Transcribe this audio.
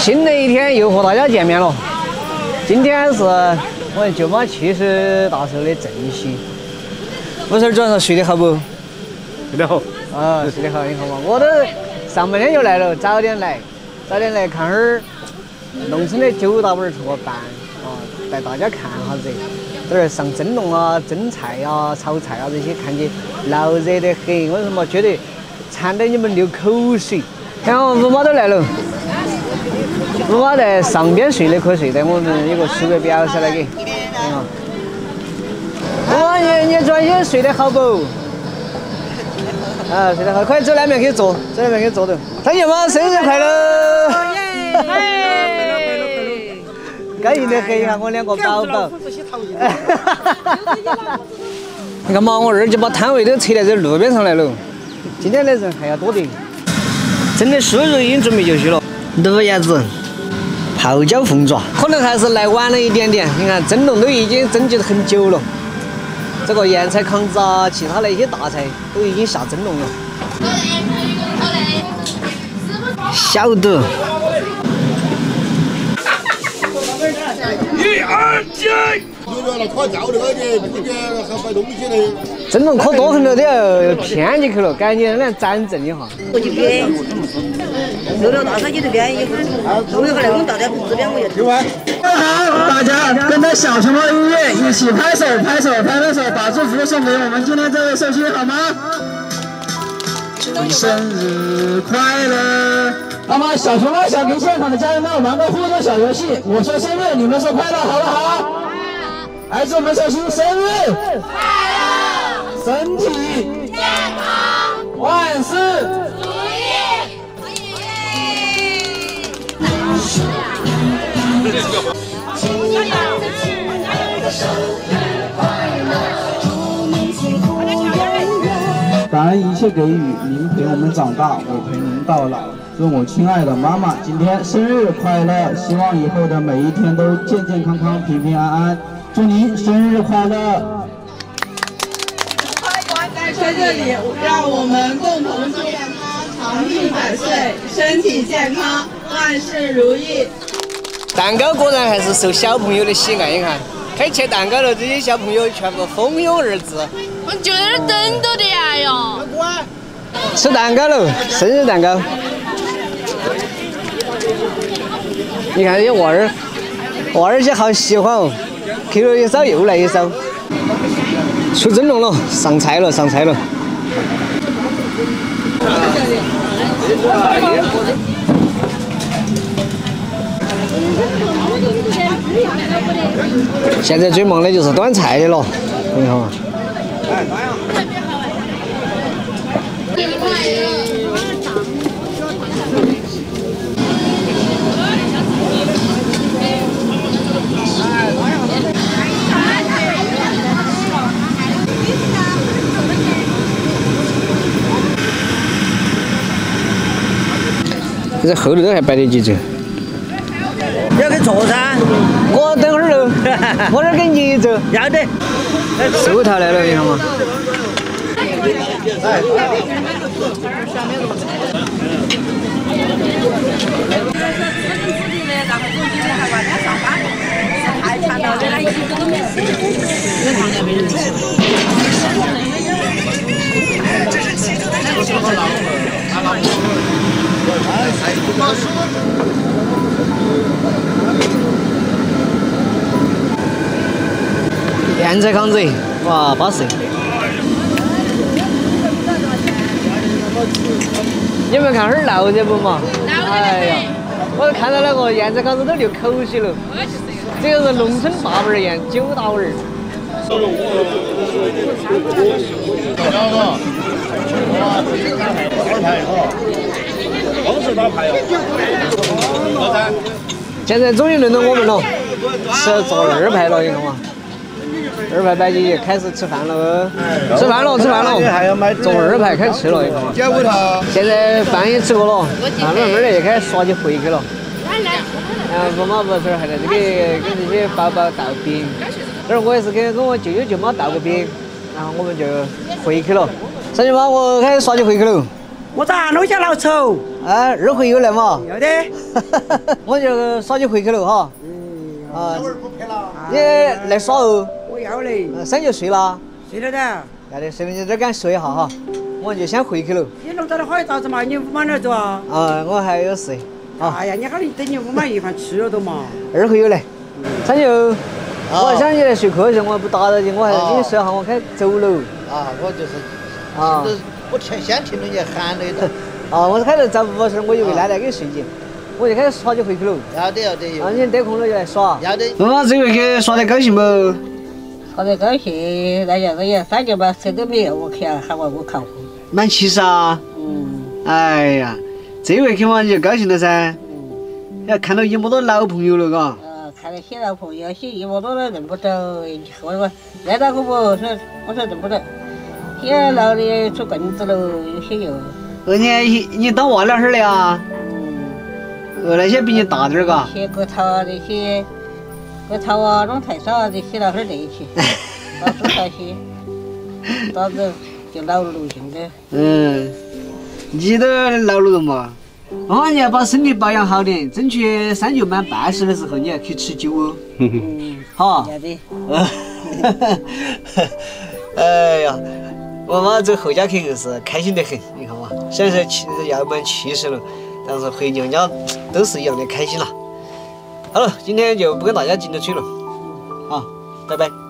新的一天又和大家见面了。今天是我们舅妈70大寿的正席。吴婶儿早上睡得好不？睡得好。啊，睡得好，你看嘛，我都上半天就来了，早点来看会儿农村的九大碗怎么办啊，带大家看下子。在这儿上蒸笼啊、蒸菜啊、炒菜啊这些，看起闹热得很，我怎么觉得馋得你们流口水？看我吴妈都来了。 我妈在上边睡的，可睡在我们有个叔伯表婶那里。啊，我妈你昨天睡得好不？啊，睡得好，快走那边去坐，走那边去坐着。他舅妈生日快乐！耶！高兴得很啊，我两个宝宝。你看嘛，我二舅把摊位都拆在这路边上来了。今天的人还要多点，真的酥肉已经准备就绪了。 卤鸭子、泡椒凤爪，可能还是来晚了一点点。你看蒸笼都已经蒸起了很久了，这个盐菜糠子啊，其他的一些大菜都已经下蒸笼了。小肚，1、2、3。蒸笼可多很多，都要偏进去了，赶紧来粘正一下。我就偏，六六大烧鸡的偏，后一会儿我们大家这边我也。刘欢，好，大家跟着小熊猫音乐一起拍手拍手拍拍手，把祝福送给我们今天这位寿星好吗？祝你生日快乐！那么小熊猫想跟现场的家人们玩个互动小游戏，我说生日，你们说快乐，好不好？ 来自我们寿星生日快乐，身体健康，万事如意。祝你两个亲爱的生日快乐，祝你幸福永远。感恩一切给予，您陪我们长大，我陪您到老。祝我亲爱的妈妈今天生日快乐，希望以后的每一天都健健康康、平平安安。 祝您生日快乐！在这里，让我们共同祝愿他长命百岁、身体健康、万事如意。蛋糕果然还是受小朋友的喜爱，你看，开切蛋糕了，这些小朋友全部蜂拥而至。我就在这等着的呀哟！吃蛋糕了，生日蛋糕。你看这娃儿些好喜欢哦。 去了一艘又来一艘，出蒸笼了，上菜了。现在最忙的就是端菜的了，你看嘛。这后头都还摆得几桌，要给坐噻。我等会儿喽，我这儿给你走。要得。寿桃来了，你看嘛。这是其中的这些老虎。 盐菜糠子，哇，80！你们看哈儿闹热不嘛？哎呀，我看到那个盐菜糠子都流口水了。这个是农村大碗盐，9大碗。 现在终于轮到我们了，做二排了，你看嘛，二排摆起开始吃饭了，吃饭了，做二排开吃了，你看嘛。现在饭也吃过了，慢慢慢的也开始耍起回去了。我妈不是还在这里跟这些宝宝道别，这儿我也是跟我舅舅舅妈道个别，然后我们就回去了。三舅妈，我开始耍起回去了。我咋楼下老丑？哎，人回有来吗？有的。我就稍就回去了哈。啊。一会儿不拍了。你来耍哦。我要嘞。三就睡啦。睡了的。来的，睡了你这敢睡一下哈。我就先回去了。你弄到了好一咋子嘛？你不忙那做啊？啊，我还有事。啊。哎呀，你还能等你不买一饭吃了都嘛？二回有来。三就。 我想你来睡瞌睡，我不打扰你，我还是你睡下，我开走了。啊，我就是，啊，我先听人家喊的。啊，我开始找不合适，我就会懒得给睡觉，我就开始耍就回去了。要得要得。啊，你得空了就来耍。要得。妈妈这回去耍得高兴不？耍得高兴，人家三舅嘛谁都没有，我看喊我扛。蛮气势啊！嗯。哎呀，这回去嘛你就高兴了噻。嗯。要看到一么多老朋友了，嘎。 看到些老朋友，些一窝多的认不着，我来到可不，我说认不着，些老的出棍子喽，有些有。你当娃俩事儿了啊？嗯。那些比你大点儿嘎。些割草啊，这些割草啊，弄菜啥这些老事儿在一起，到处那些，到这就老路行的。嗯，你都老路了嘛？ 哦，你要把身体保养好点，争取三舅满80的时候，你要去吃酒哦。嗯，好。要得。哎呀，我妈走后家去就是开心得很，你看嘛，虽然说要满70了，但是回娘家都是一样的开心啦。好了，今天就不跟大家进去吹了，啊，拜拜。